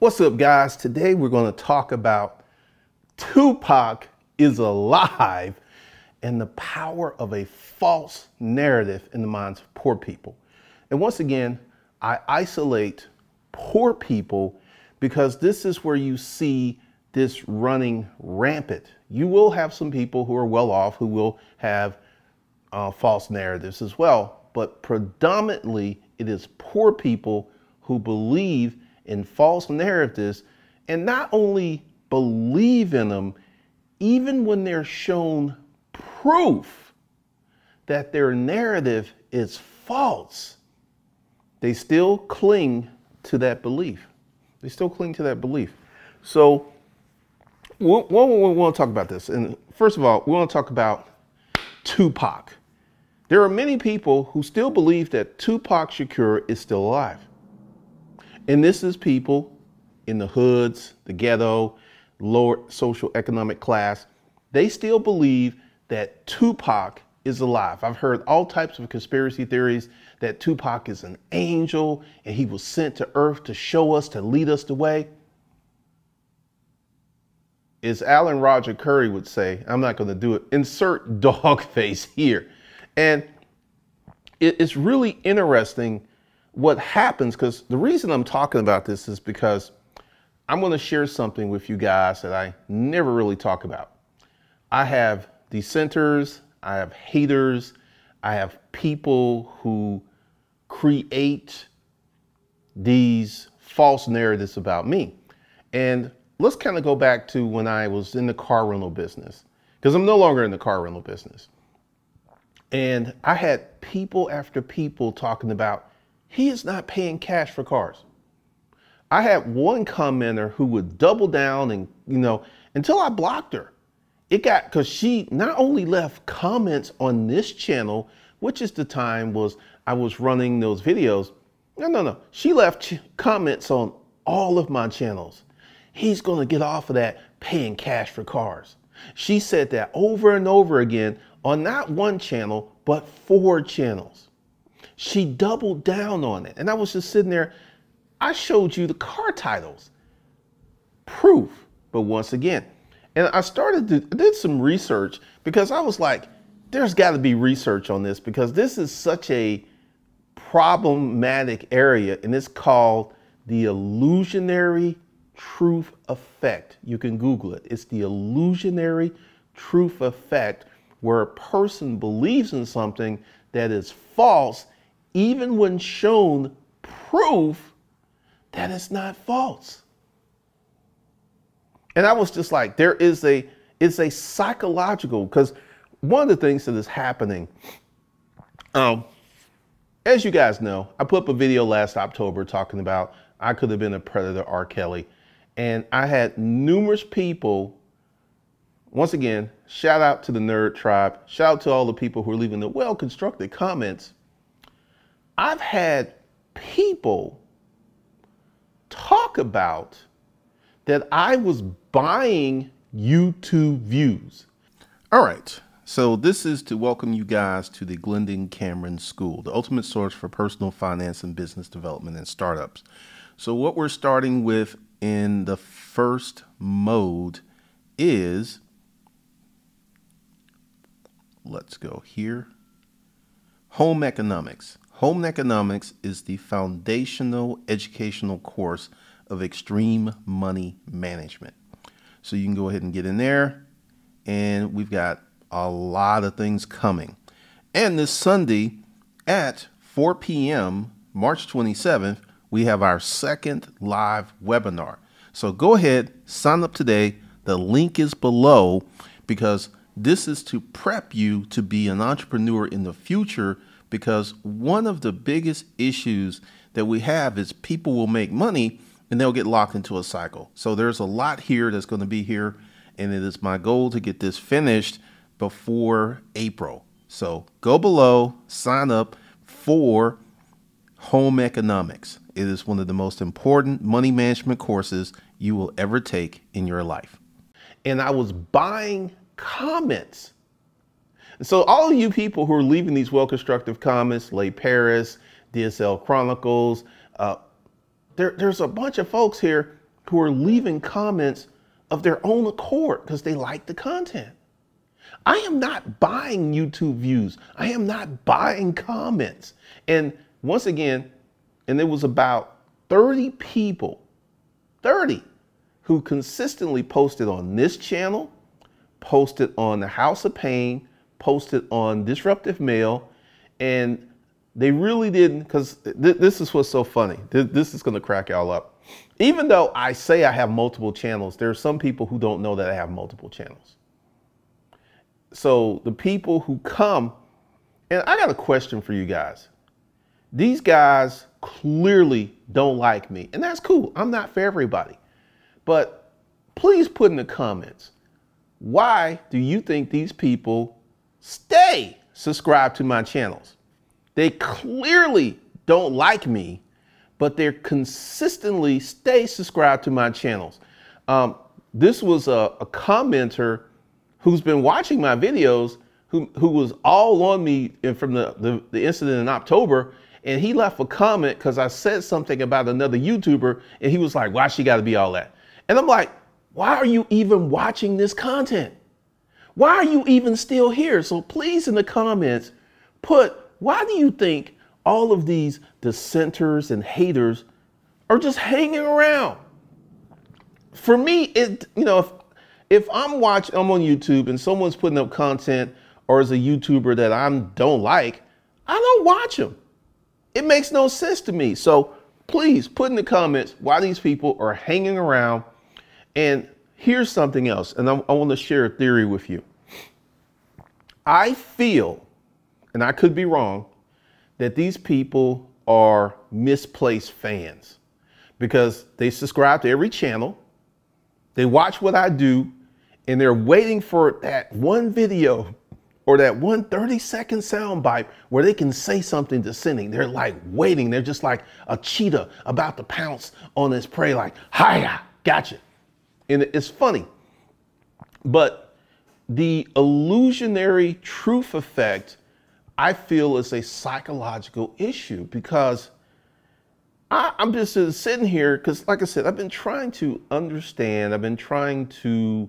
What's up, guys? Today we're going to talk about Tupac is alive and the power of a false narrative in the minds of poor people. And once again, I isolate poor people because this is where you see this running rampant. You will have some people who are well off who will have false narratives as well, but predominantly it is poor people who believe in false narratives, and not only believe in them, even when they're shown proof that their narrative is false, they still cling to that belief. They still cling to that belief. So we want to talk about this. And first of all, we want to talk about Tupac. There are many people who still believe that Tupac Shakur is still alive. And this is people in the hoods, the ghetto, lower social economic class. They still believe that Tupac is alive. I've heard all types of conspiracy theories that Tupac is an angel and he was sent to earth to show us, to lead us the way. As Alan Roger Curry would say, I'm not going to do it, insert dog face here. And it's really interesting what happens, because the reason I'm talking about this is because I'm going to share something with you guys that I never really talk about. I have dissenters, I have haters, I have people who create these false narratives about me. And let's kind of go back to when I was in the car rental business, because I'm no longer in the car rental business. And I had people after people talking about, he is not paying cash for cars. I had one commenter who would double down and, you know, until I blocked her. It got, because she not only left comments on this channel, which is the time was I was running those videos. No. She left comments on all of my channels. He's going to get off of that paying cash for cars. She said that over and over again on not one channel, but 4 channels. She doubled down on it. And I was just sitting there. I showed you the car titles. Proof. But once again, and I started to did some research, because I was like, there's got to be research on this, because this is such a problematic area, and it's called the illusionary truth effect. You can Google it. It's the illusionary truth effect, where a person believes in something that is false, even when shown proof that it's not false. And I was just like, there is it's a psychological, because one of the things that is happening, as you guys know, I put up a video last October talking about I could have been a predator, R. Kelly. And I had numerous people, once again, shout out to the nerd tribe, shout out to all the people who are leaving the well-constructed comments. I've had people talk about that I was buying YouTube views. All right, so this is to welcome you guys to the Glendon Cameron School, the ultimate source for personal finance and business development and startups. So what we're starting with in the first mode is, let's go here, home economics. Home economics is the foundational educational course of extreme money management. So you can go ahead and get in there, and we've got a lot of things coming. And this Sunday at 4 p.m., March 27th, we have our second live webinar. So go ahead, sign up today. The link is below, because this is to prep you to be an entrepreneur in the future, because one of the biggest issues that we have is people will make money and they'll get locked into a cycle. So there's a lot here that's going to be here, and it is my goal to get this finished before April. So go below, sign up for home economics. It is one of the most important money management courses you will ever take in your life. And I was buying comments. And so all of you people who are leaving these well-constructive comments, Lay Paris, DSL Chronicles, there's a bunch of folks here who are leaving comments of their own accord because they like the content. I am not buying YouTube views. I am not buying comments. And once again, and it was about 30 people, 30, who consistently posted on this channel, posted on the House of Pain, posted on Disruptive Mail, and they really didn't, because this is what's so funny. This is going to crack y'all up. Even though I say I have multiple channels, there are some people who don't know that I have multiple channels. So the people who come, and I got a question for you guys. These guys clearly don't like me, and that's cool. I'm not for everybody. But please put in the comments, why do you think these people stay subscribed to my channels? They clearly don't like me, but they're consistently stay subscribed to my channels. This was a commenter who's been watching my videos, who was all on me from the incident in October, and he left a comment because I said something about another YouTuber, and he was like, why she gotta be all that? And I'm like, why are you even watching this content? Why are you even still here? So please, in the comments, put, why do you think all of these dissenters and haters are just hanging around? For me, you know, if I'm watching, I'm on YouTube and someone's putting up content or is a YouTuber that I don't like, I don't watch them. It makes no sense to me. So please put in the comments why these people are hanging around. And here's something else, and I want to share a theory with you. I feel, and I could be wrong, that these people are misplaced fans because they subscribe to every channel, they watch what I do, and they're waiting for that one video or that one 30-second soundbite where they can say something dissenting. They're like waiting. They're just like a cheetah about to pounce on its prey, like, hiya, gotcha. And it's funny, but the illusionary truth effect, I feel, is a psychological issue, because I'm just sitting here because, like I said, I've been trying to understand. I've been trying to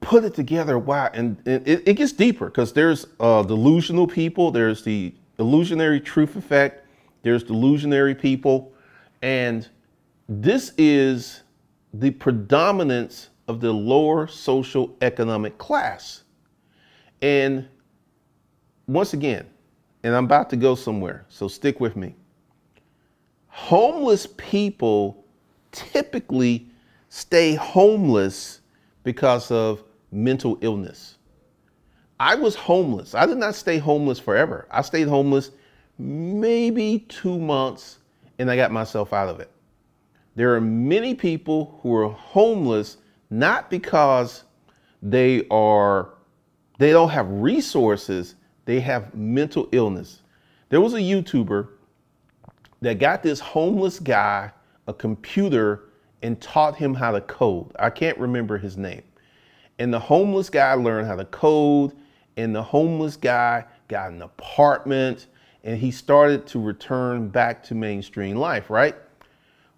put it together. Why? And it gets deeper, because there's delusional people. There's the illusionary truth effect. There's delusionary people. And this is the predominance of the lower social economic class. And once again, and I'm about to go somewhere, so stick with me. Homeless people typically stay homeless because of mental illness. I was homeless. I did not stay homeless forever. I stayed homeless maybe 2 months, and I got myself out of it. There are many people who are homeless not because they don't have resources. They have mental illness. There was a YouTuber that got this homeless guy a computer and taught him how to code. I can't remember his name. And the homeless guy learned how to code, and the homeless guy got an apartment, and he started to return back to mainstream life, right?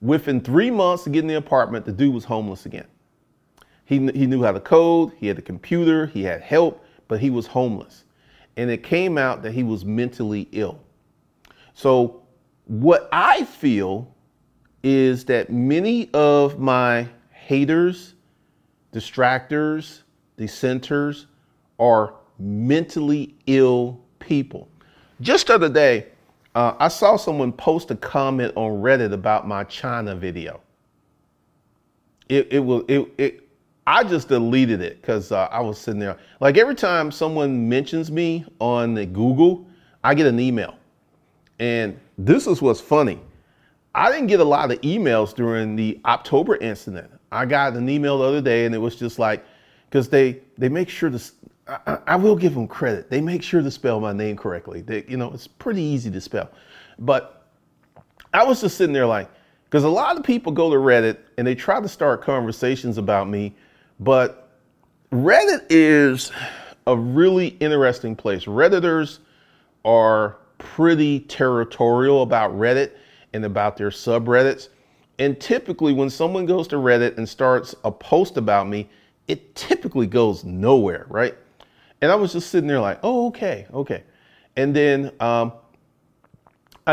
Within 3 months of getting the apartment, the dude was homeless again. He knew how to code, he had a computer, he had help, but he was homeless. And it came out that he was mentally ill. So what I feel is that many of my haters, distractors, dissenters are mentally ill people. Just the other day, I saw someone post a comment on Reddit about my China video. I just deleted it because I was sitting there. Like, every time someone mentions me on the Google, I get an email. And this is what's funny. I didn't get a lot of emails during the October incident. I got an email the other day, and it was just like, because they make sure to, I will give them credit. They make sure to spell my name correctly. You know, it's pretty easy to spell. But I was just sitting there like, because a lot of people go to Reddit and they try to start conversations about me. But Reddit is a really interesting place. Redditors are pretty territorial about Reddit and about their subreddits. And typically when someone goes to Reddit and starts a post about me, it typically goes nowhere, right? And I was just sitting there like, oh, okay. And then I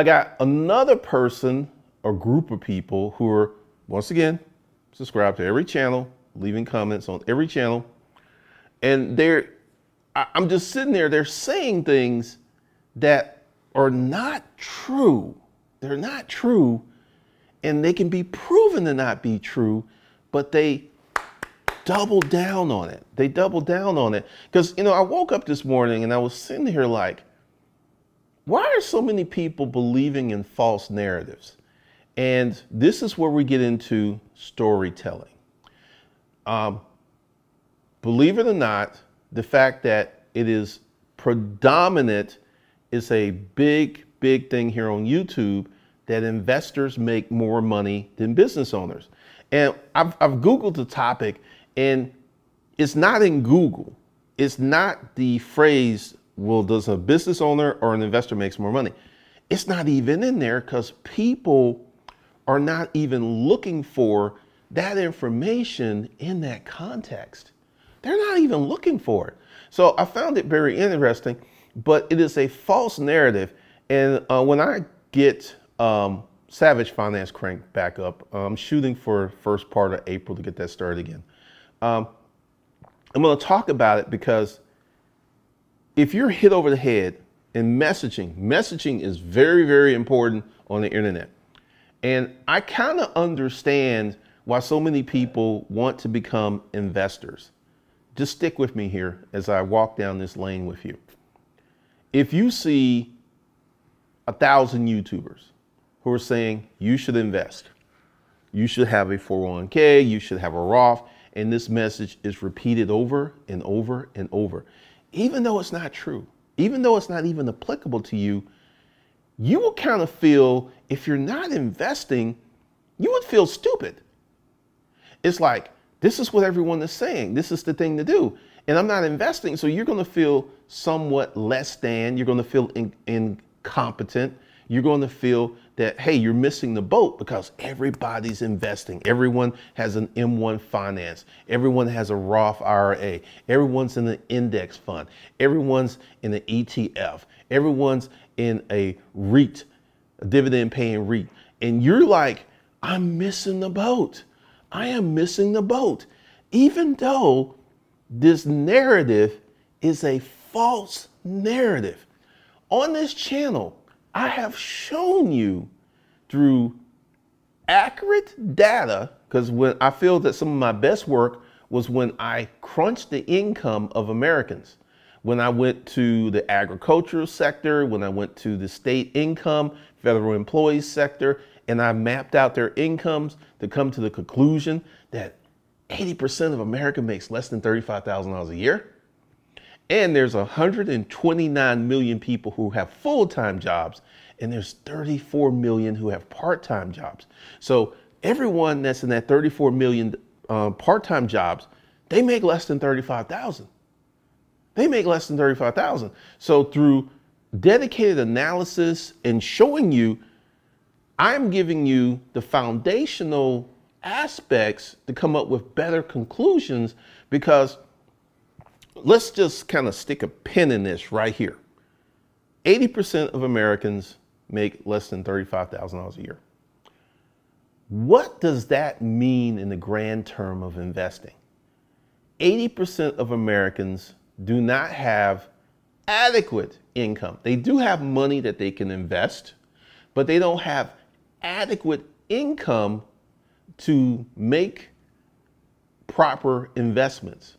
got another person or group of people who are, once again, subscribed to every channel, leaving comments on every channel. And I'm just sitting there, they're saying things that are not true. They're not true. And they can be proven to not be true, but they double down on it. They double down on it. Because, you know, I woke up this morning and I was sitting here like, why are so many people believing in false narratives? And this is where we get into storytelling. Believe it or not, the fact that it is predominant is a big, big thing here on YouTube, that investors make more money than business owners. And I've Googled the topic, and it's not in Google. It's not the phrase, well, does a business owner or an investor makes more money? It's not even in there because people are not even looking for that information in that context. They're not even looking for it. So I found it very interesting, but it is a false narrative. And when I get Savage Finance cranked back up, I'm shooting for first part of April to get that started again. I'm going to talk about it because if you're hit over the head in messaging is very, very important on the internet. And I kind of understand why so many people want to become investors. Just stick with me here as I walk down this lane with you. If you see 1,000 YouTubers who are saying you should invest, you should have a 401k, you should have a Roth, and this message is repeated over and over and over, even though it's not true, even though it's not even applicable to you, you will kind of feel, if you're not investing, you would feel stupid. It's like, this is what everyone is saying. This is the thing to do. And I'm not investing. So you're going to feel somewhat less than. You're going to feel incompetent. You're going to feel that, hey, you're missing the boat because everybody's investing. Everyone has an M1 Finance. Everyone has a Roth IRA. Everyone's in an index fund. Everyone's in an ETF. Everyone's in a REIT, a dividend paying REIT. And you're like, I'm missing the boat. I am missing the boat. Even though this narrative is a false narrative. On this channel, I have shown you through accurate data, because when I feel that some of my best work was when I crunched the income of Americans, when I went to the agricultural sector, when I went to the state income, federal employees sector, and I mapped out their incomes to come to the conclusion that 80% of America makes less than $35,000 a year. And there's 129 million people who have full-time jobs, and there's 34 million who have part-time jobs. So everyone that's in that 34 million part-time jobs, they make less than $35,000. They make less than $35,000. So through dedicated analysis and showing you, I'm giving you the foundational aspects to come up with better conclusions, because let's just kind of stick a pin in this right here. 80% of Americans make less than $35,000 a year. What does that mean in the grand term of investing? 80% of Americans do not have adequate income. They do have money that they can invest, but they don't have adequate income to make proper investments.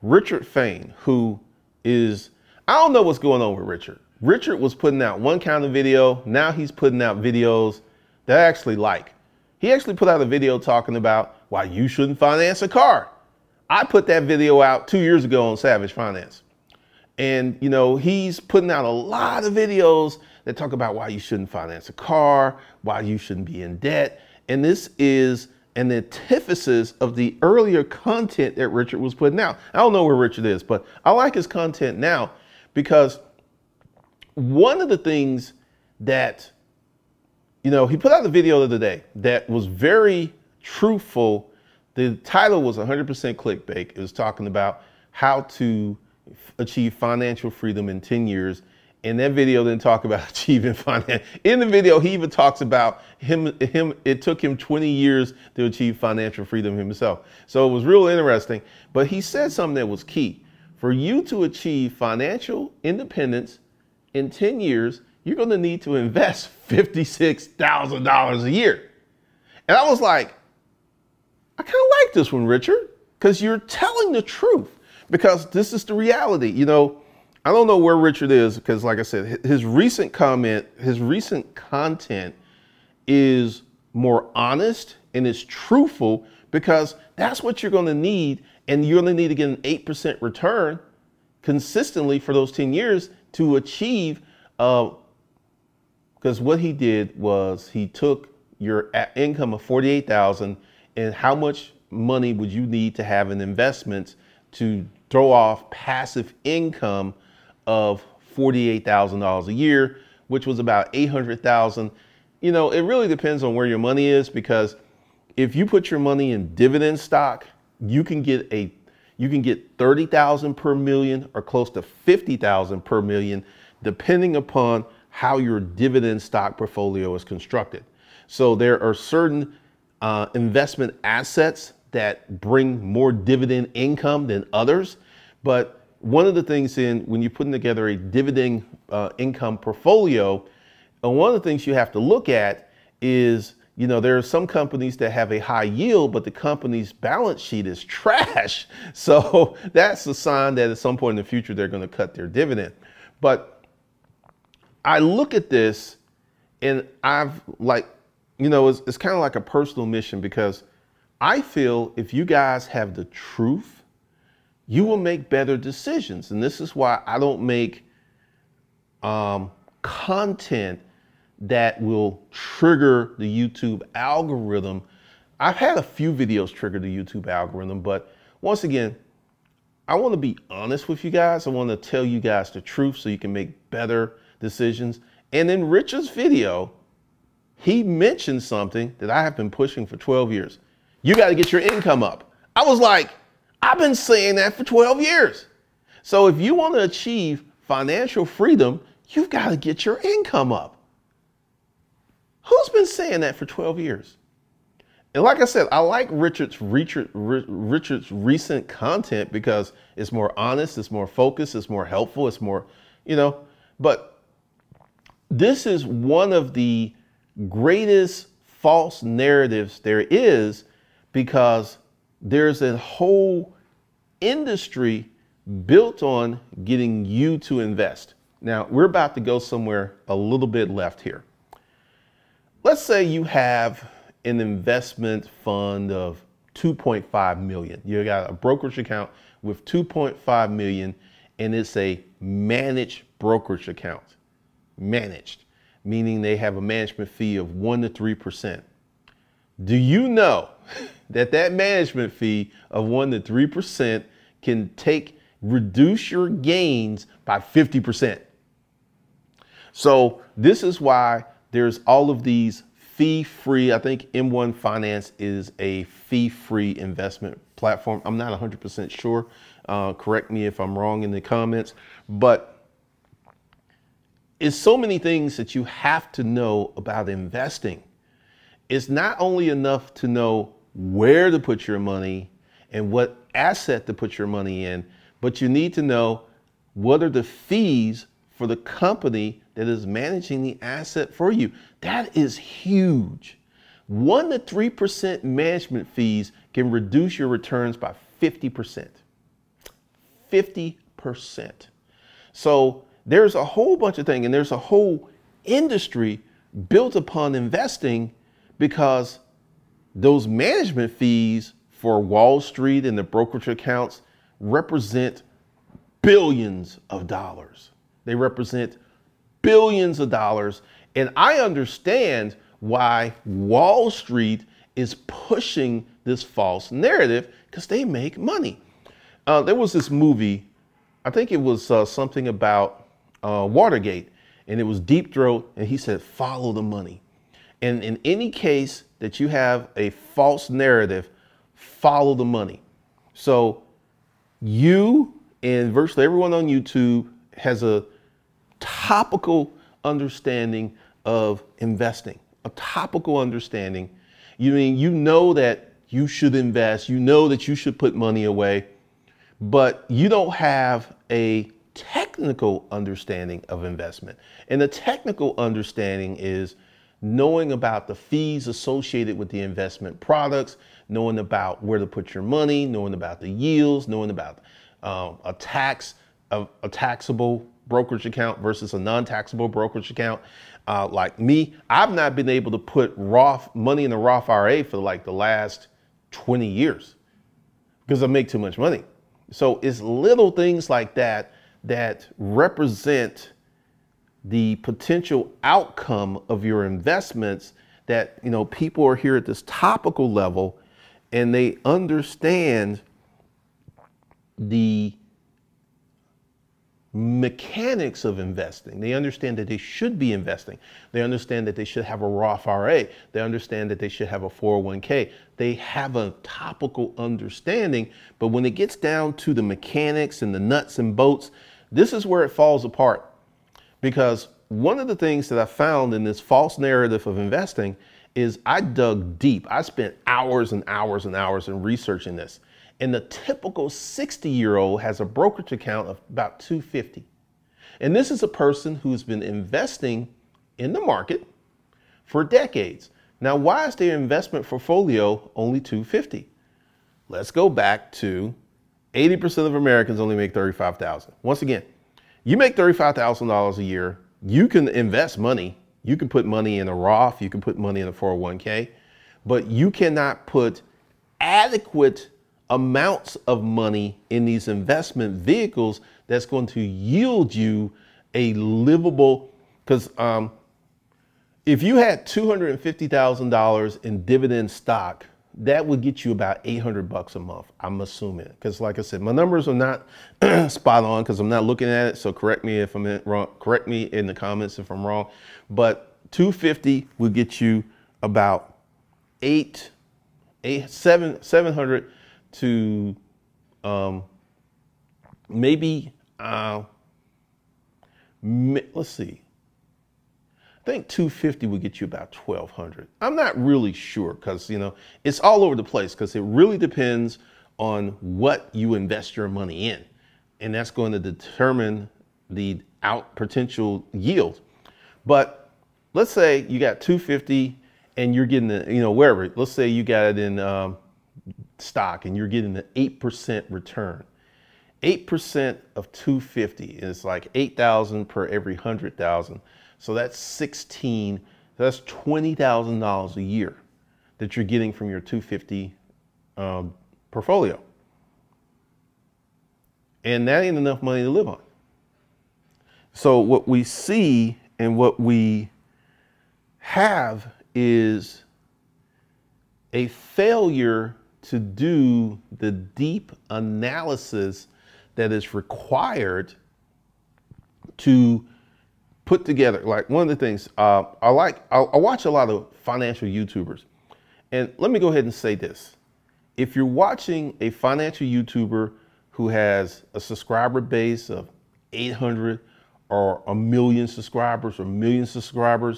Richard Fain, who is, I don't know what's going on with Richard. Richard was putting out one kind of video. Now he's putting out videos that I actually like. He actually put out a video talking about why you shouldn't finance a car. I put that video out 2 years ago on Savage Finance. And, you know, he's putting out a lot of videos that talk about why you shouldn't finance a car, why you shouldn't be in debt. And this is an antithesis of the earlier content that Richard was putting out. I don't know where Richard is, but I like his content now, because one of the things that you know, he put out a video the other day that was very truthful. The title was 100% clickbait. It was talking about how to achieve financial freedom in 10 years. And that video didn't talk about achieving finance. In the video, he even talks about him. It took him 20 years to achieve financial freedom himself. So it was real interesting. But he said something that was key. For you to achieve financial independence in 10 years, you're going to need to invest $56,000 a year. And I was like, I kind of like this one, Richard, because you're telling the truth, because this is the reality. You know, I don't know where Richard is because, like I said, his recent content is more honest and is truthful, because that's what you're going to need. And you're going to need to get an 8% return consistently for those 10 years to achieve. Because what he did was he took your income of $48,000 and how much money would you need to have in investments to throw off passive income of $48,000 a year, which was about $800,000. You know, it really depends on where your money is, because if you put your money in dividend stock, you can get $30,000 per million or close to $50,000 per million, depending upon how your dividend stock portfolio is constructed. So there are certain investment assets that bring more dividend income than others. But one of the things when you're putting together a dividend income portfolio, and one of the things you have to look at is, you know, there are some companies that have a high yield, but the company's balance sheet is trash. So that's a sign that at some point in the future, they're going to cut their dividend. But I look at this and I've, like, you know, it's kind of like a personal mission, because I feel if you guys have the truth, you will make better decisions. And this is why I don't make content that will trigger the YouTube algorithm. I've had a few videos trigger the YouTube algorithm, but once again, I want to be honest with you guys. I want to tell you guys the truth so you can make better decisions. And in Richard's video, he mentioned something that I have been pushing for 12 years. You got to get your income up. I was like, I've been saying that for 12 years. So if you want to achieve financial freedom, you've got to get your income up. Who's been saying that for 12 years? And like I said, I like Richard's recent content, because it's more honest, it's more focused, it's more helpful, it's more, you know, but this is one of the greatest false narratives there is, because there's a whole industry built on getting you to invest. Now, we're about to go somewhere a little bit left here. Let's say you have an investment fund of 2.5 million. You got a brokerage account with 2.5 million, and it's a managed brokerage account. Managed, meaning they have a management fee of 1% to 3%. Do you know that that management fee of 1% to 3% can reduce your gains by 50%? So this is why there's all of these fee-free. I think M1 Finance is a fee-free investment platform. I'm not 100% sure. Correct me if I'm wrong in the comments. But it's so many things that you have to know about investing. It's not only enough to know where to put your money and what asset to put your money in, but you need to know what are the fees for the company that is managing the asset for you. That is huge. 1% to 3% management fees can reduce your returns by 50%. 50%. So there's a whole bunch of things, and there's a whole industry built upon investing, because those management fees for Wall Street and the brokerage accounts represent billions of dollars. They represent billions of dollars. And I understand why Wall Street is pushing this false narrative, because they make money. There was this movie, I think it was something about Watergate, and it was Deep Throat. And he said, follow the money. And in any case that you have a false narrative, follow the money. So you and virtually everyone on YouTube has a topical understanding of investing, a topical understanding. You mean, you know that you should invest, you know that you should put money away, but you don't have a technical understanding of investment. And the technical understanding is knowing about the fees associated with the investment products, knowing about where to put your money, knowing about the yields, knowing about a taxable brokerage account versus a non-taxable brokerage account. Like me, I've not been able to put Roth money in a Roth IRA for like the last 20 years because I make too much money. So it's little things like that that represent the potential outcome of your investments that, you know, people are here at this topical level and they understand the mechanics of investing. They understand that they should be investing. They understand that they should have a Roth IRA. They understand that they should have a 401k. They have a topical understanding, but when it gets down to the mechanics and the nuts and bolts, this is where it falls apart. Because one of the things that I found in this false narrative of investing is I dug deep. I spent hours and hours and hours in researching this. And the typical 60-year-old has a brokerage account of about $250. And this is a person who's been investing in the market for decades. Now, why is their investment portfolio only $250? Let's go back to 80% of Americans only make $35,000. Once again, you make $35,000 a year, you can invest money. You can put money in a Roth, you can put money in a 401k, but you cannot put adequate amounts of money in these investment vehicles that's going to yield you a livable, because if you had $250,000 in dividend stock, that would get you about 800 bucks a month, I'm assuming. Because like I said, my numbers are not spot on because I'm not looking at it. So correct me if I'm wrong, correct me in the comments if I'm wrong. But 250 would get you about 700 to maybe, let's see. I think 250 would get you about 1,200. I'm not really sure because, you know, it's all over the place because it really depends on what you invest your money in. And that's going to determine the potential yield. But let's say you got 250 and you're getting, you know, wherever, let's say you got it in stock and you're getting an 8% return. 8% of 250 is like 8,000 per every 100,000. So that's 16, that's $20,000 a year that you're getting from your 250 portfolio. And that ain't enough money to live on. So what we see and what we have is a failure to do the deep analysis that is required to put together. Like one of the things I watch a lot of financial YouTubers, and let me go ahead and say this. If you're watching a financial YouTuber who has a subscriber base of 800 or a million subscribers or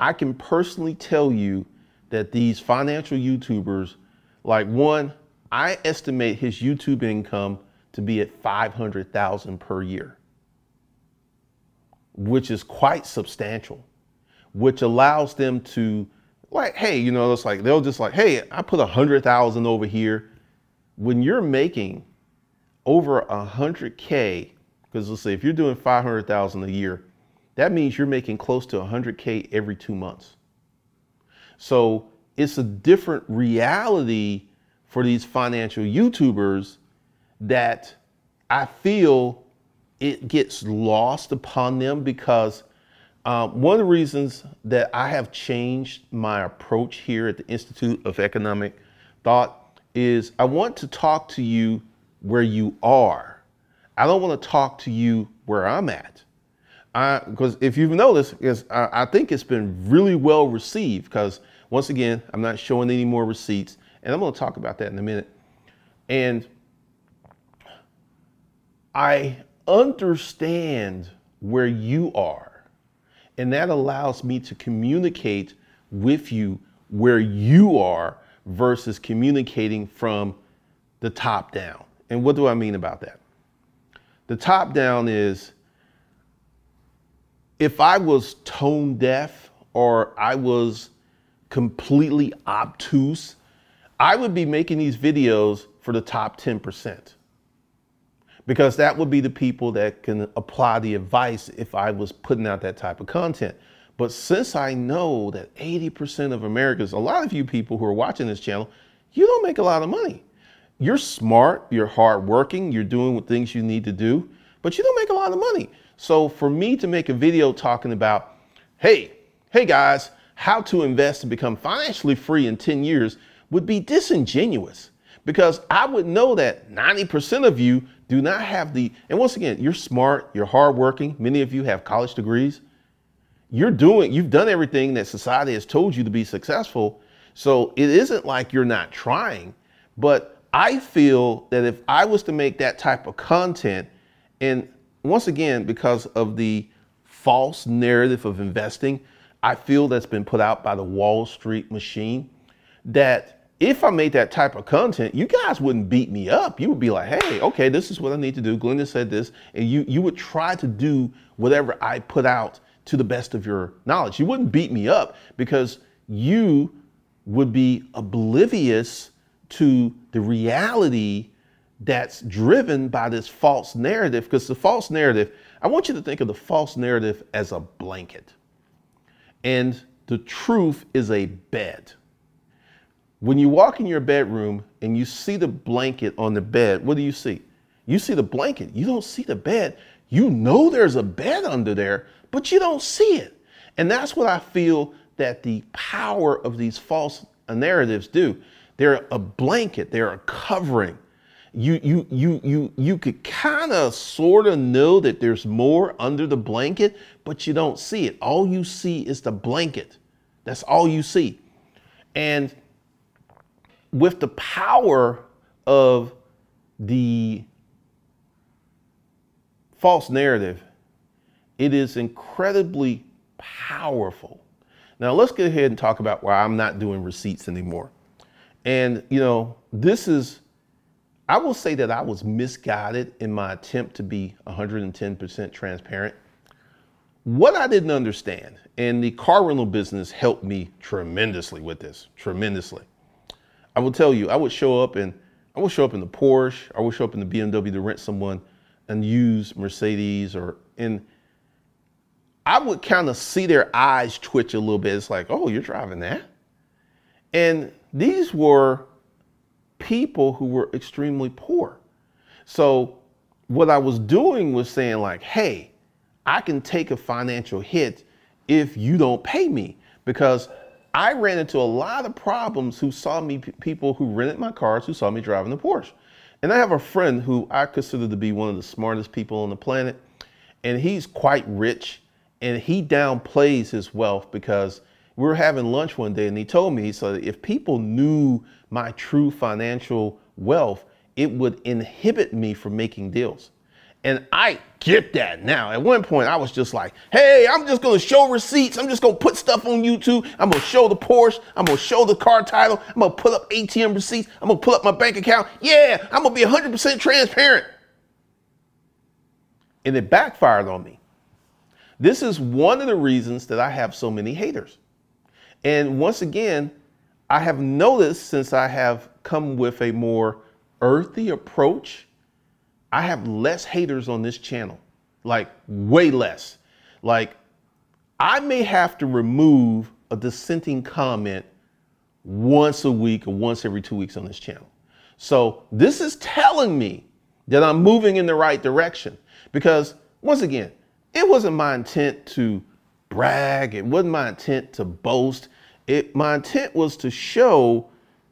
I can personally tell you that these financial YouTubers, like one, I estimate his YouTube income to be at $500,000 per year, which is quite substantial, which allows them to, like, hey, you know, it's like, they'll just like, hey, I put 100,000 over here. When you're making over 100K, because let's say if you're doing 500,000 a year, that means you're making close to 100K every 2 months. So it's a different reality for these financial YouTubers that I feel it gets lost upon them because one of the reasons that I have changed my approach here at the Institute of Economic Thought is I want to talk to you where you are. I don't want to talk to you where I'm at. because if you've noticed, is I think it's been really well received, because once again, I'm not showing any more receipts, and I'm going to talk about that in a minute. And I understand where you are, and that allows me to communicate with you where you are versus communicating from the top down. And what do I mean about that? The top down is, if I was tone deaf or I was completely obtuse, I would be making these videos for the top 10%, because that would be the people that can apply the advice if I was putting out that type of content. But since I know that 80% of Americans, a lot of you people who are watching this channel, you don't make a lot of money. You're smart, you're hardworking, you're doing what things you need to do, but you don't make a lot of money. So for me to make a video talking about, hey guys, how to invest and become financially free in 10 years would be disingenuous, because I would know that 90% of you do not have the, and once again, you're smart, you're hardworking, many of you have college degrees, you've done everything that society has told you to be successful. So it isn't like you're not trying, but I feel that if I was to make that type of content, and once again, because of the false narrative of investing, I feel that's been put out by the Wall Street machine, that if I made that type of content, you guys wouldn't beat me up. You would be like, hey, okay, this is what I need to do. Glendon said this, and you would try to do whatever I put out to the best of your knowledge. You wouldn't beat me up, because you would be oblivious to the reality that's driven by this false narrative. Because the false narrative, I want you to think of the false narrative as a blanket, and the truth is a bed. When you walk in your bedroom and you see the blanket on the bed, what do you see? You see the blanket. You don't see the bed. You know there's a bed under there, but you don't see it. And that's what I feel that the power of these false narratives do. They're a blanket. They're a covering. You could kind of sort of know that there's more under the blanket, but you don't see it. All you see is the blanket. That's all you see. And with the power of the false narrative, it is incredibly powerful. Now let's go ahead and talk about why I'm not doing receipts anymore. And you know, this is, I will say that I was misguided in my attempt to be 110% transparent. What I didn't understand, and the car rental business helped me tremendously with this, tremendously. I will tell you, I would show up and I would show up in the Porsche, I would show up in the BMW to rent someone, and use Mercedes, or in, I would kind of see their eyes twitch a little bit. It's like, oh, you're driving that? And these were people who were extremely poor. So what I was doing was saying like, hey, I can take a financial hit if you don't pay me, because I ran into a lot of problems who saw me, people who rented my cars, who saw me driving the Porsche. And I have a friend who I consider to be one of the smartest people on the planet, and he's quite rich, and he downplays his wealth, because we were having lunch one day and he told me, so if people knew my true financial wealth, it would inhibit me from making deals. And I get that now. At one point I was just like, hey, I'm just going to show receipts. I'm just going to put stuff on YouTube. I'm going to show the Porsche. I'm going to show the car title. I'm going to pull up ATM receipts. I'm going to pull up my bank account. Yeah, I'm going to be 100% transparent. And it backfired on me. This is one of the reasons that I have so many haters. And once again, I have noticed, since I have come with a more earthy approach, I have less haters on this channel, like way less. Like, I may have to remove a dissenting comment once a week or once every 2 weeks on this channel. So this is telling me that I'm moving in the right direction, because once again, it wasn't my intent to brag. It wasn't my intent to boast. My intent was to show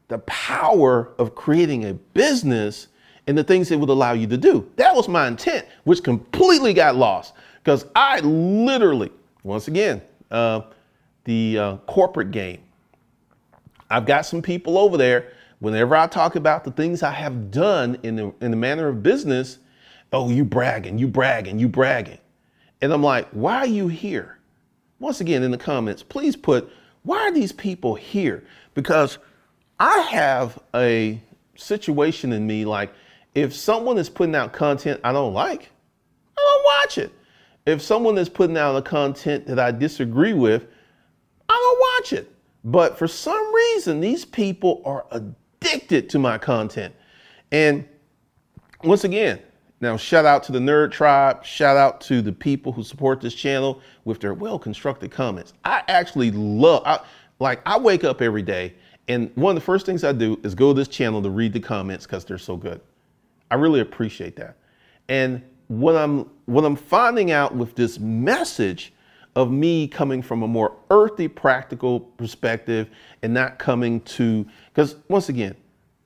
the power of creating a business and the things it would allow you to do. That was my intent, which completely got lost. Because I literally, once again, the corporate game. I've got some people over there. Whenever I talk about the things I have done in the manner of business, oh, you bragging, you bragging, you bragging. And I'm like, why are you here? Once again, in the comments, please put, why are these people here? Because I have a situation in me, like if someone is putting out content I don't like, I don't watch it. If someone is putting out a content that I disagree with, I don't watch it. But for some reason, these people are addicted to my content. And once again, now shout out to the Nerd Tribe, shout out to the people who support this channel with their well-constructed comments. I actually love, I wake up every day and one of the first things I do is go to this channel to read the comments because they're so good. I really appreciate that. And what I'm finding out with this message of me coming from a more earthy, practical perspective and not coming to, because once again,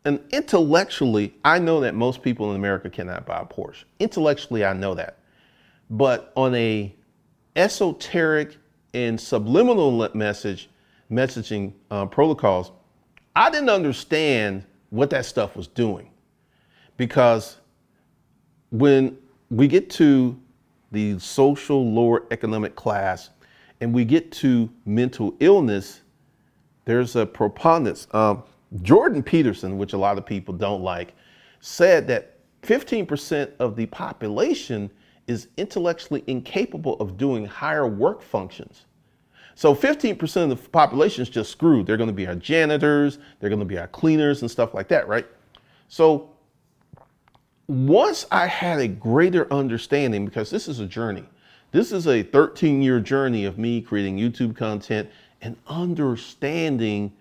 and intellectually, I know that most people in America cannot buy a Porsche. Intellectually, I know that. But on a esoteric and subliminal messaging protocols, I didn't understand what that stuff was doing. Because when we get to the social lower economic class and we get to mental illness, there's a preponderance. Jordan Peterson, which a lot of people don't like, said that 15% of the population is intellectually incapable of doing higher work functions. So 15% of the population is just screwed. They're going to be our janitors, they're going to be our cleaners and stuff like that, right? So once I had a greater understanding, because this is a journey, this is a 13-year journey of me creating YouTube content and understanding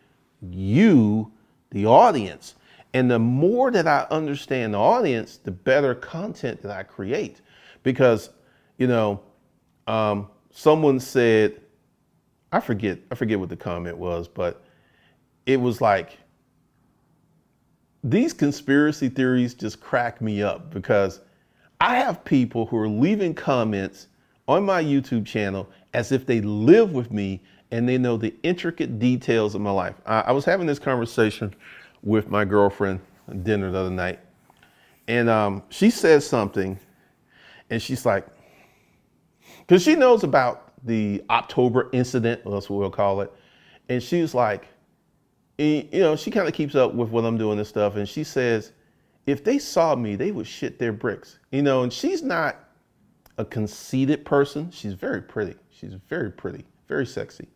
you, the audience. And the more that I understand the audience, the better content that I create. Because, you know, someone said, I forget what the comment was, but it was like, these conspiracy theories just crack me up because I have people who are leaving comments on my YouTube channel as if they live with me and they know the intricate details of my life. I was having this conversation with my girlfriend at dinner the other night, and she says something, and she's like, because she knows about the October incident, well, that's what we'll call it, and she's like, and, you know, she kind of keeps up with what I'm doing and stuff, and she says, if they saw me, they would shit their bricks, you know, and she's not a conceited person. She's very pretty. She's very pretty, very sexy.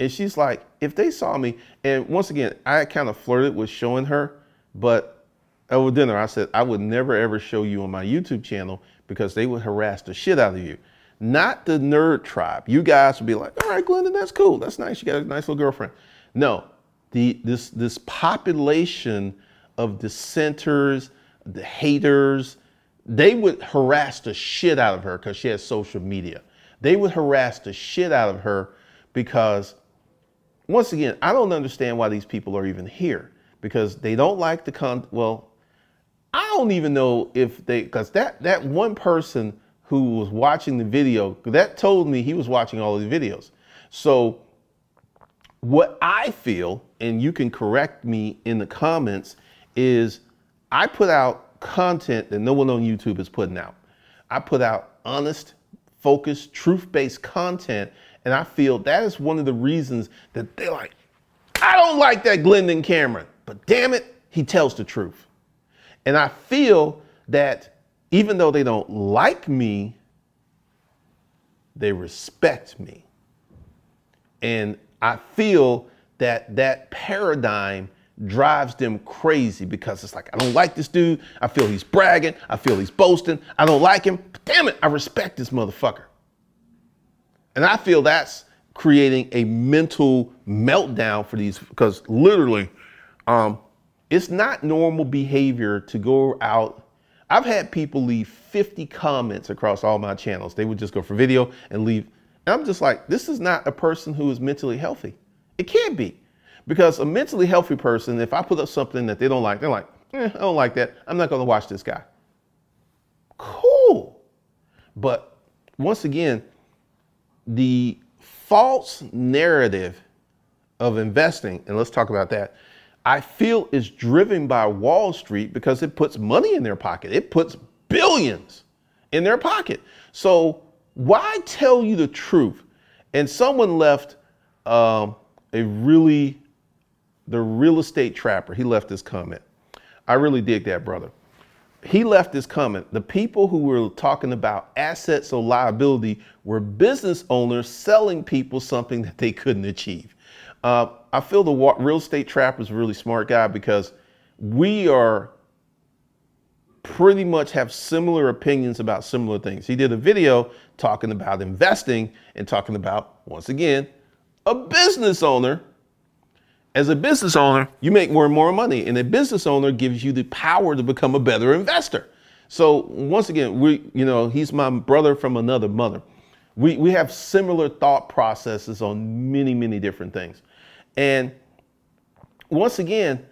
And she's like, if they saw me, and once again, I kind of flirted with showing her, but over dinner, I said, I would never, ever show you on my YouTube channel because they would harass the shit out of you. Not the Nerd Tribe. You guys would be like, all right, Glendon, that's cool. That's nice. You got a nice little girlfriend. No, this population of dissenters, the haters, they would harass the shit out of her because she has social media. They would harass the shit out of her because, once again, I don't understand why these people are even here because they don't like the well, I don't even know if they, because that one person who was watching the video, that told me he was watching all of the videos. So what I feel, and you can correct me in the comments, is I put out content that no one on YouTube is putting out. I put out honest, focused, truth-based content, and I feel that is one of the reasons that they're like, I don't like that Glendon Cameron, but damn it, he tells the truth. And I feel that even though they don't like me, they respect me. And I feel that that paradigm drives them crazy because it's like, I don't like this dude. I feel he's bragging. I feel he's boasting. I don't like him. But damn it, I respect this motherfucker. And I feel that's creating a mental meltdown for these, because literally, it's not normal behavior to go out. I've had people leave 50 comments across all my channels. They would just go for video and leave. I'm just like, this is not a person who is mentally healthy. It can't be. Because a mentally healthy person, if I put up something that they don't like, they're like, I don't like that. I'm not going to watch this guy. Cool. But once again, the false narrative of investing, and let's talk about that, I feel is driven by Wall Street because it puts money in their pocket. It puts billions in their pocket. So why tell you the truth? And someone left the real estate trapper, he left this comment. I really dig that brother. He left this comment. The people who were talking about assets or liability were business owners selling people something that they couldn't achieve. I feel the real estate trapper is a really smart guy because we are pretty much have similar opinions about similar things. He did a video talking about investing and talking about, once again, a business owner. As a business owner, you make more and more money, and a business owner gives you the power to become a better investor. So once again, you know, he's my brother from another mother. We have similar thought processes on many, many different things. And once again,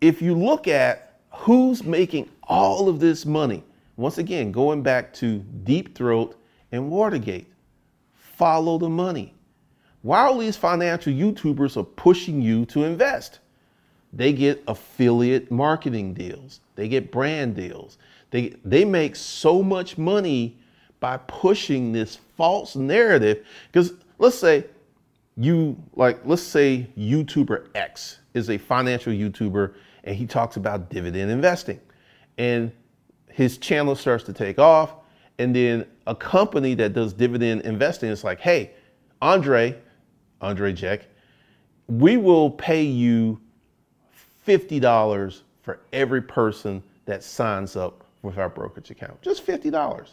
if you look at who's making all of this money, once again, going back to Deep Throat and Watergate, follow the money. Why all these financial YouTubers are pushing you to invest? They get affiliate marketing deals. They get brand deals. They make so much money by pushing this false narrative. Because let's say let's say YouTuber X is a financial YouTuber and he talks about dividend investing and his channel starts to take off. And then a company that does dividend investing is like, hey, Andre Jack, we will pay you $50 for every person that signs up with our brokerage account, just $50.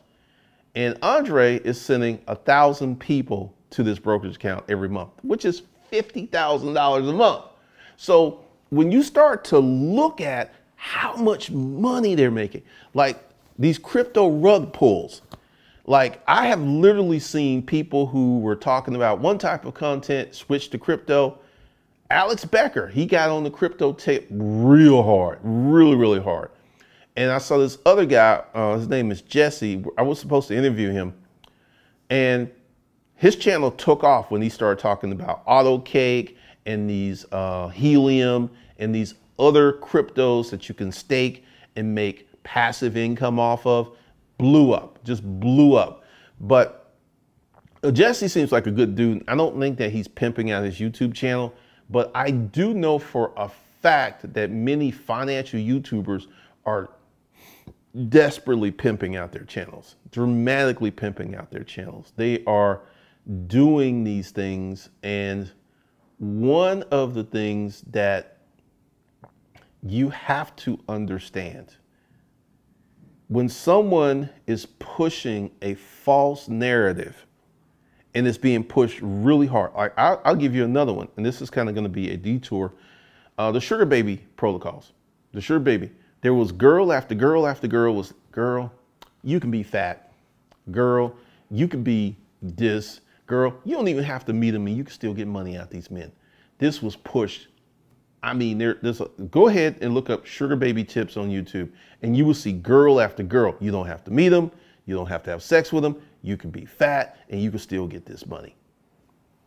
And Andre is sending 1,000 people to this brokerage account every month, which is $50,000 a month. So when you start to look at how much money they're making, like these crypto rug pulls, like I have literally seen people who were talking about one type of content switch to crypto. Alex Becker, he got on the crypto tape real hard, really, really hard. And I saw this other guy, his name is Jesse. I was supposed to interview him. And his channel took off when he started talking about AutoCake and these Helium and these other cryptos that you can stake and make passive income off of. Blew up, just blew up. But Jesse seems like a good dude. I don't think that he's pimping out his YouTube channel, but I do know for a fact that many financial YouTubers are desperately pimping out their channels, dramatically pimping out their channels. They are doing these things. And one of the things that you have to understand, when someone is pushing a false narrative and it's being pushed really hard, I'll give you another one. And this is kind of going to be a detour. The sugar baby protocols, the sugar baby, there was girl after girl after girl was girl. You can be fat, girl. You can be this, girl. You don't even have to meet them and you can still get money out of these men. This was pushed. I mean, go ahead and look up sugar baby tips on YouTube and you will see girl after girl. You don't have to meet them. You don't have to have sex with them. You can be fat and you can still get this money.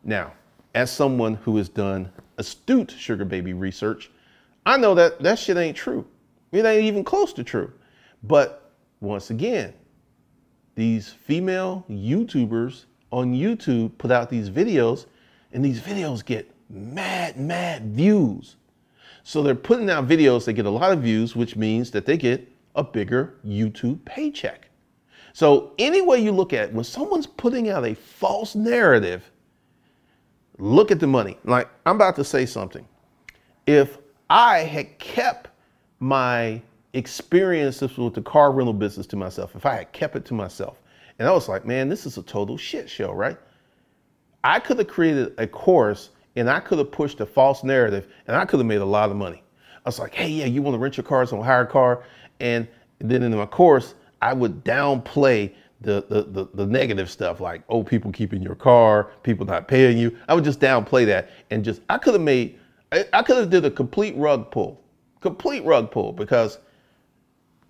Now, as someone who has done astute sugar baby research, I know that that shit ain't true. It ain't even close to true. But once again, these female YouTubers on YouTube put out these videos and these videos get mad views. So they're putting out videos, they get a lot of views, which means that they get a bigger YouTube paycheck. So any way you look at it, when someone's putting out a false narrative, look at the money. Like I'm about to say something. If I had kept my experiences with the car rental business to myself, if I had kept it to myself, and I was like, man, this is a total shit show, right? I could have created a course and I could have pushed a false narrative and I could have made a lot of money. I was like, hey, yeah, you want to rent your cars on hire a car. And then in my course, I would downplay the negative stuff like, oh, people keeping your car, people not paying you. I would just downplay that. And just, I could have did a complete rug pull because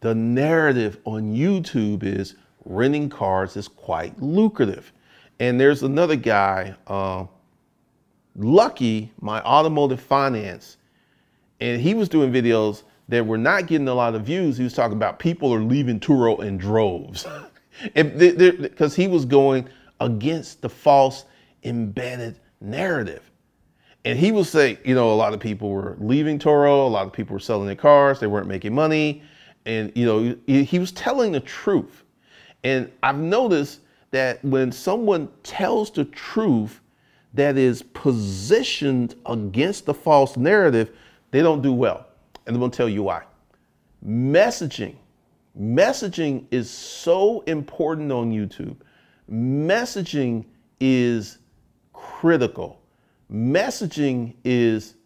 the narrative on YouTube is renting cars is quite lucrative. And there's another guy, Lucky, my automotive finance, and he was doing videos that were not getting a lot of views. He was talking about people are leaving Turo in droves because he was going against the false embedded narrative. And he would say, you know, a lot of people were leaving Turo. A lot of people were selling their cars. They weren't making money. And, you know, he was telling the truth. And I've noticed that when someone tells the truth that is positioned against the false narrative, they don't do well. And I'm going to tell you why. Messaging is so important on YouTube. Messaging is critical. Messaging is,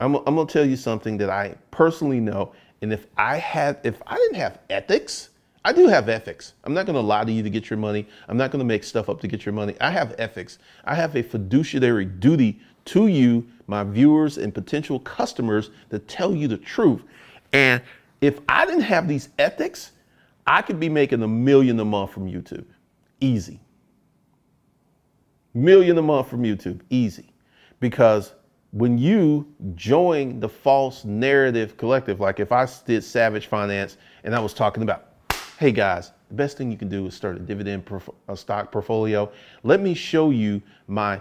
I'm going to tell you something that I personally know. And if I didn't have ethics, I do have ethics. I'm not going to lie to you to get your money. I'm not going to make stuff up to get your money. I have ethics. I have a fiduciary duty to you, my viewers and potential customers, to tell you the truth. And if I didn't have these ethics, I could be making $1 million a month from YouTube. Easy. $1 million a month from YouTube. Easy. Because when you join the false narrative collective, like if I did Savage Finance and I was talking about, hey guys, the best thing you can do is start a dividend stock portfolio. Let me show you my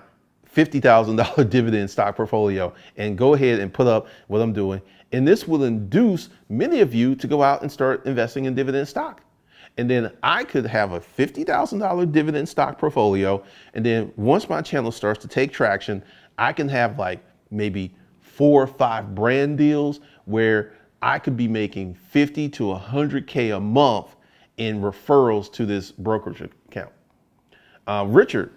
$50,000 dividend stock portfolio and go ahead and put up what I'm doing. And this will induce many of you to go out and start investing in dividend stock. And then I could have a $50,000 dividend stock portfolio. And then once my channel starts to take traction, I can have like maybe 4 or 5 brand deals where I could be making 50 to 100K a month in referrals to this brokerage account. Richard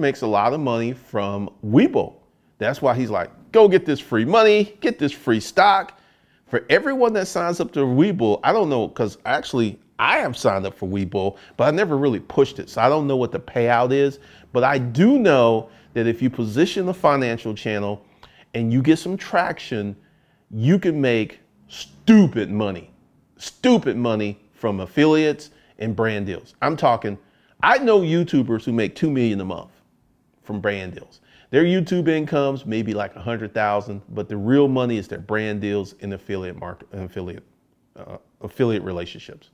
makes a lot of money from Webull. That's why he's like, go get this free money, get this free stock. For everyone that signs up to Webull, I don't know, because actually I have signed up for Webull, but I never really pushed it. So I don't know what the payout is, but I do know that if you position the financial channel and you get some traction, you can make stupid money from affiliates and brand deals. I'm talking, I know YouTubers who make $2 million a month from brand deals. Their YouTube incomes may be like 100,000, but the real money is their brand deals and affiliate market, affiliate relationships.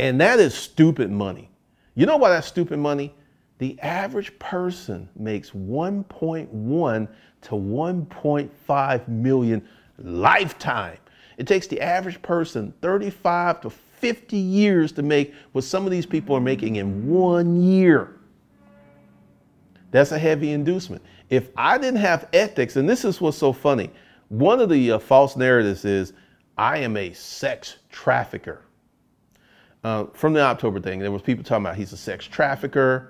And that is stupid money. You know why that's stupid money? The average person makes 1.1 to 1.5 million lifetime. It takes the average person 35 to 50 years to make what some of these people are making in 1 year. That's a heavy inducement. If I didn't have ethics, and this is what's so funny, one of the false narratives is I am a sex trafficker. From the October thing, there was people talking about he's a sex trafficker.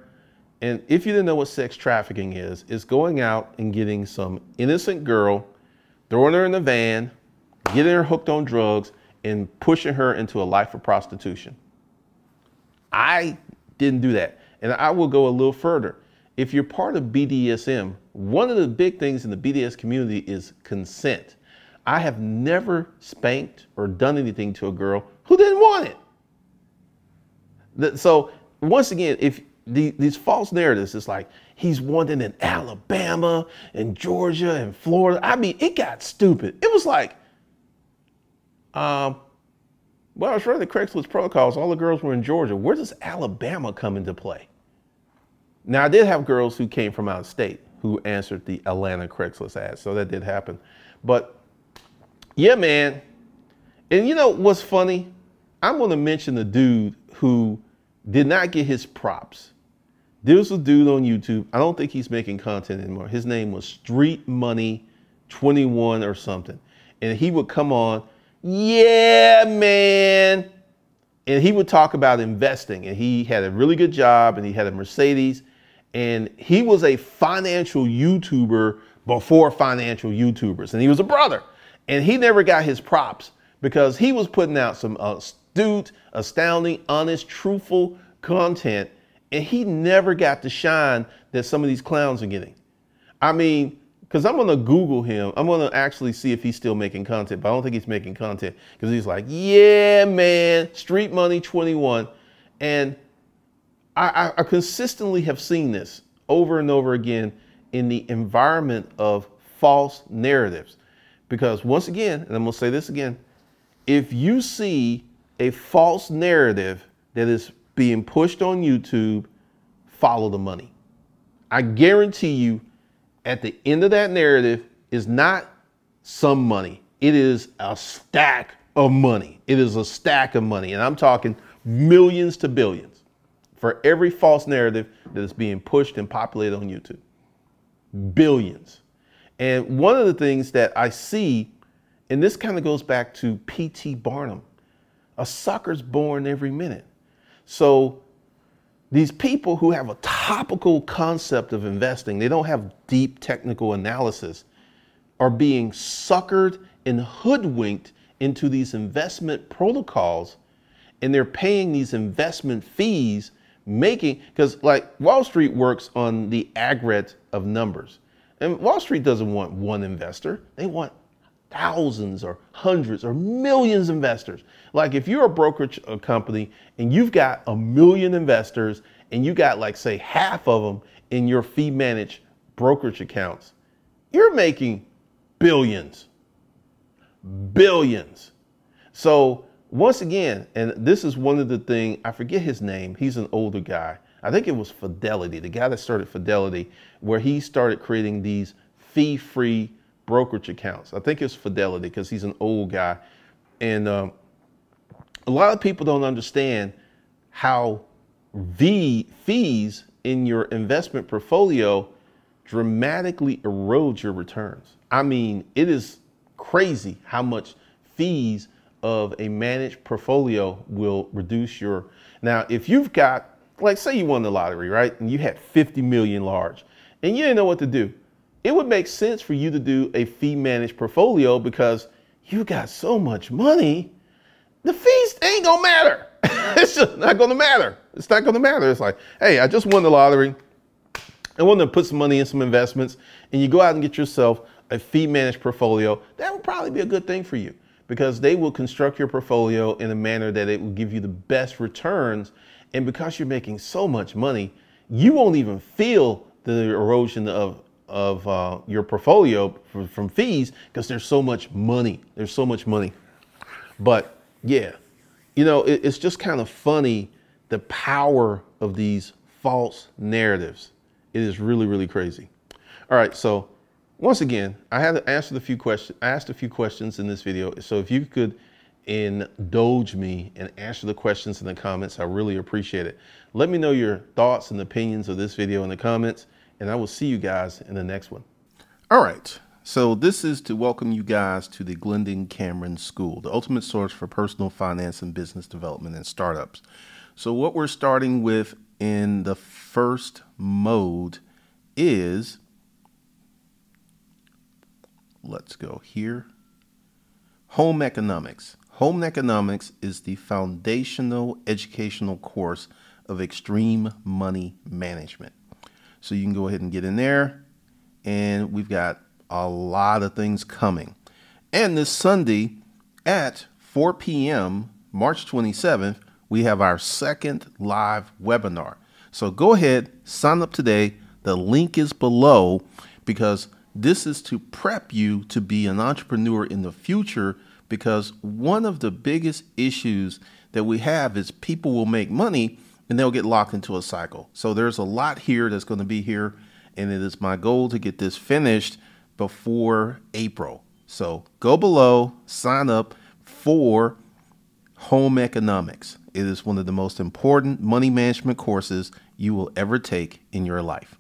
And if you didn't know what sex trafficking is, it's going out and getting some innocent girl, throwing her in the van, getting her hooked on drugs, and pushing her into a life of prostitution. I didn't do that. And I will go a little further. If you're part of BDSM, one of the big things in the BDS community is consent. I have never spanked or done anything to a girl who didn't want it. So once again, if these false narratives, it's like he's wanted in Alabama and Georgia and Florida. I mean, it got stupid. It was like, well, I was running the Craigslist protocols. All the girls were in Georgia. Where does Alabama come into play? Now, I did have girls who came from out of state who answered the Atlanta Craigslist ad. So that did happen. But yeah, man. And you know what's funny? I'm going to mention the dude who did not get his props. There's a dude on YouTube. I don't think he's making content anymore. His name was Street Money 21 or something. And he would come on, yeah, man. And he would talk about investing. And he had a really good job and he had a Mercedes. And he was a financial YouTuber before financial YouTubers. And he was a brother. And he never got his props because he was putting out some astute, astounding, honest, truthful content. And he never got the shine that some of these clowns are getting. I mean, because I'm going to Google him. I'm going to actually see if he's still making content. But I don't think he's making content because he's like, yeah, man, Street Money 21. And I consistently have seen this over and over again in the environment of false narratives. Because once again, and I'm going to say this again, if you see a false narrative that is being pushed on YouTube, follow the money. I guarantee you at the end of that narrative is not some money. It is a stack of money. It is a stack of money. And I'm talking millions to billions for every false narrative that is being pushed and populated on YouTube. Billions. And one of the things that I see, and this kind of goes back to P.T. Barnum, a sucker's born every minute. So these people who have a topical concept of investing, they don't have deep technical analysis, are being suckered and hoodwinked into these investment protocols, and they're paying these investment fees, because like Wall Street works on the aggregate of numbers, and Wall Street doesn't want one investor. They want thousands or hundreds or millions of investors. Like if you're a brokerage company and you've got 1 million investors and you got like say half of them in your fee managed brokerage accounts, you're making billions, billions. So once again, and this is one of the things, I forget his name. He's an older guy. I think it was Fidelity, the guy that started Fidelity, where he started creating these fee-free brokerage accounts. I think it's Fidelity because he's an old guy. And a lot of people don't understand how the fees in your investment portfolio dramatically erode your returns. I mean, it is crazy how much fees of a managed portfolio will reduce your. Now, if you've got, like say you won the lottery, right? And you had 50 million large and you didn't know what to do. It would make sense for you to do a fee managed portfolio because you got so much money. The fees ain't gonna matter. It's just not gonna matter. It's not gonna matter. It's like, hey, I just won the lottery. I want to put some money in some investments, and you go out and get yourself a fee managed portfolio. That would probably be a good thing for you, because they will construct your portfolio in a manner that it will give you the best returns. And because you're making so much money, you won't even feel the erosion of your portfolio from fees, because there's so much money. There's so much money. But yeah, you know, it's just kind of funny, the power of these false narratives. It is really, really crazy. All right. So once again, I had answered a few questions. I asked a few questions in this video. So if you could indulge me and answer the questions in the comments, I really appreciate it. Let me know your thoughts and opinions of this video in the comments, and I will see you guys in the next one. All right. So this is to welcome you guys to the Glendon Cameron School, the ultimate source for personal finance and business development and startups. So what we're starting with in the first mode is, let's go here, home economics. Home economics is the foundational educational course of extreme money management. So you can go ahead and get in there, and we've got a lot of things coming. And this Sunday at 4 p.m., March 27th, we have our second live webinar. So go ahead, sign up today. The link is below, because this is to prep you to be an entrepreneur in the future, because one of the biggest issues that we have is people will make money and they'll get locked into a cycle. So there's a lot here that's going to be here, and it is my goal to get this finished before April. So go below, sign up for home economics. It is one of the most important money management courses you will ever take in your life.